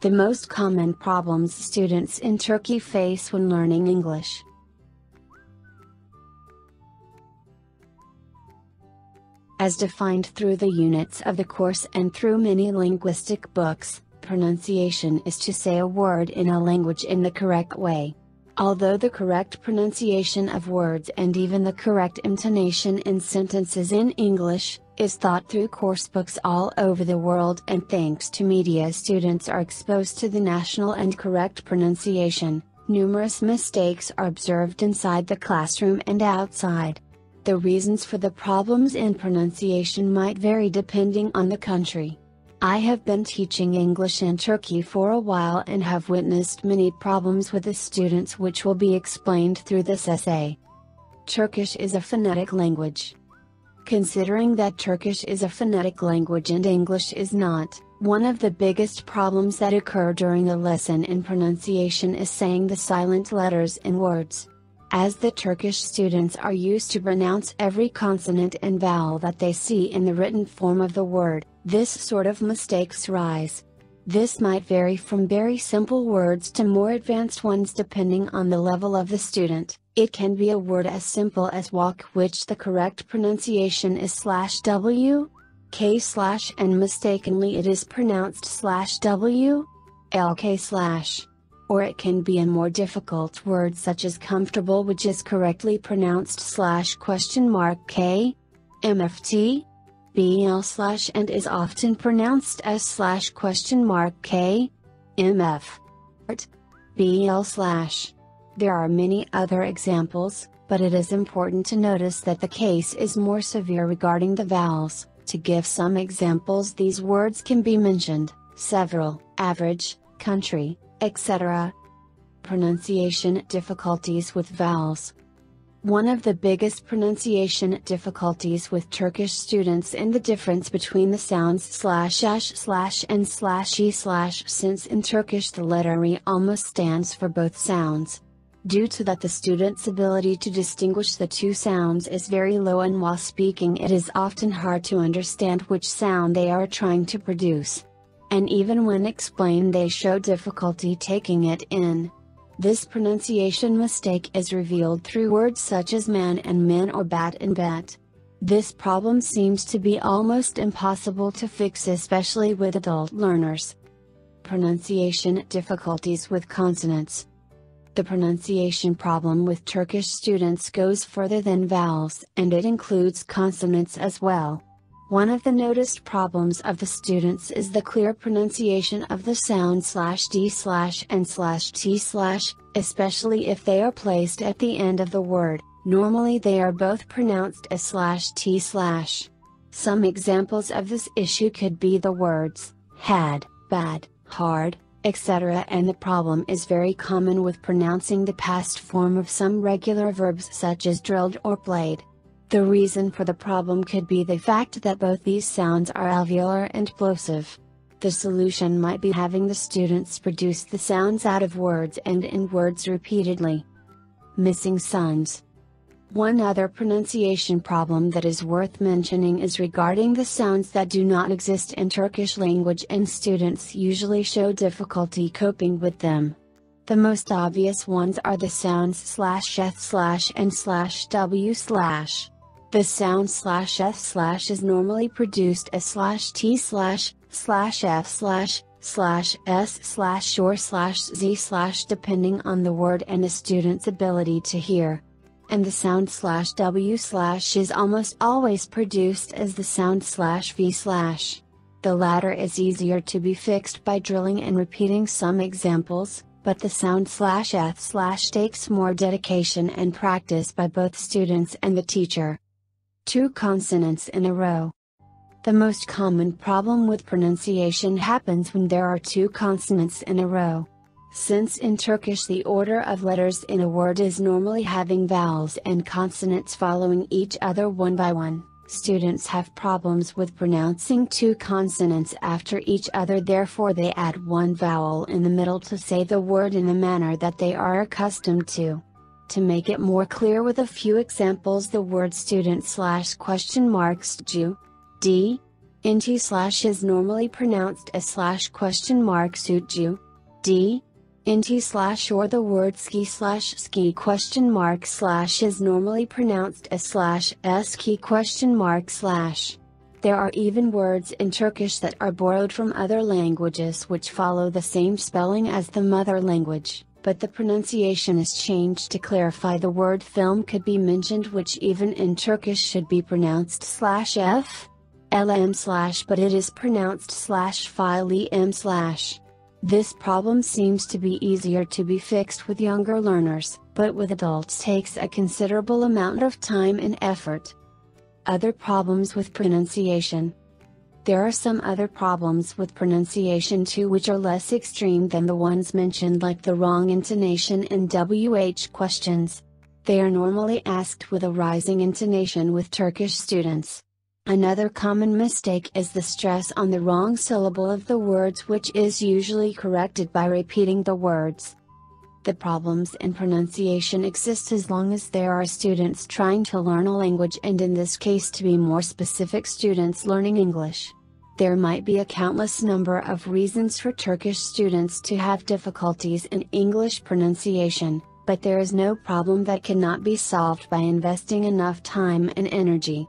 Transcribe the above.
The most common problems students in Turkey face when learning English. As defined through the units of the course and through many linguistic books, pronunciation is to say a word in a language in the correct way. Although the correct pronunciation of words and even the correct intonation in sentences in English is taught through coursebooks all over the world, and thanks to media, students are exposed to the national and correct pronunciation, numerous mistakes are observed inside the classroom and outside. The reasons for the problems in pronunciation might vary depending on the country. I have been teaching English in Turkey for a while and have witnessed many problems with the students, which will be explained through this essay. Turkish is a phonetic language. Considering that Turkish is a phonetic language and English is not, one of the biggest problems that occur during a lesson in pronunciation is saying the silent letters in words. As the Turkish students are used to pronounce every consonant and vowel that they see in the written form of the word, this sort of mistakes rise. This might vary from very simple words to more advanced ones depending on the level of the student. It can be a word as simple as walk, which the correct pronunciation is /w, k/ and mistakenly it is pronounced /w, l, k/. Or it can be a more difficult word such as comfortable, which is correctly pronounced /k, mft, bl / and is often pronounced as /k, mf, bl/. There are many other examples, but it is important to notice that the case is more severe regarding the vowels. To give some examples, these words can be mentioned: several, average, country, etc. Pronunciation difficulties with vowels. One of the biggest pronunciation difficulties with Turkish students is the difference between the sounds /ash/, and /e/, since in Turkish the letter e almost stands for both sounds. Due to that, the student's ability to distinguish the two sounds is very low, and while speaking it is often hard to understand which sound they are trying to produce. And even when explained, they show difficulty taking it in. This pronunciation mistake is revealed through words such as man and min, or bat and bet. This problem seems to be almost impossible to fix, especially with adult learners. Pronunciation difficulties with consonants. The pronunciation problem with Turkish students goes further than vowels, and it includes consonants as well. One of the noticed problems of the students is the clear pronunciation of the sound /d/, and /t/, especially if they are placed at the end of the word. Normally they are both pronounced as /t/. Some examples of this issue could be the words had, bad, hard, etc., and the problem is very common with pronouncing the past form of some regular verbs such as drilled or played. The reason for the problem could be the fact that both these sounds are alveolar and plosive. The solution might be having the students produce the sounds out of words and in words repeatedly. Missing sounds. One other pronunciation problem that is worth mentioning is regarding the sounds that do not exist in Turkish language, and students usually show difficulty coping with them. The most obvious ones are the sounds /eth/, and /w/. The sound /f/ is normally produced as /t/, /f/, /s/, or /z/, depending on the word and the student's ability to hear. And the sound /w/ is almost always produced as the sound /v/. The latter is easier to be fixed by drilling and repeating some examples, but the sound /eth/ takes more dedication and practice by both students and the teacher. Two consonants in a row. The most common problem with pronunciation happens when there are two consonants in a row. Since in Turkish the order of letters in a word is normally having vowels and consonants following each other one by one, students have problems with pronouncing two consonants after each other. Therefore they add one vowel in the middle to say the word in the manner that they are accustomed to. To make it more clear with a few examples, the word student /d NT slash is normally pronounced as slash question mark suju, d. NT slash or the word ski slash ski question mark slash is normally pronounced as slash ski question mark slash. There are even words in Turkish that are borrowed from other languages which follow the same spelling as the mother language, but the pronunciation is changed to clarify. The word film could be mentioned, which even in Turkish should be pronounced slash f. LM slash, but it is pronounced slash file M slash. This problem seems to be easier to be fixed with younger learners, but with adults takes a considerable amount of time and effort. Other problems with pronunciation. There are some other problems with pronunciation too, which are less extreme than the ones mentioned, like the wrong intonation in WH questions. They are normally asked with a rising intonation with Turkish students. Another common mistake is the stress on the wrong syllable of the words, which is usually corrected by repeating the words. The problems in pronunciation exist as long as there are students trying to learn a language, and in this case, to be more specific, students learning English. There might be a countless number of reasons for Turkish students to have difficulties in English pronunciation, but there is no problem that cannot be solved by investing enough time and energy.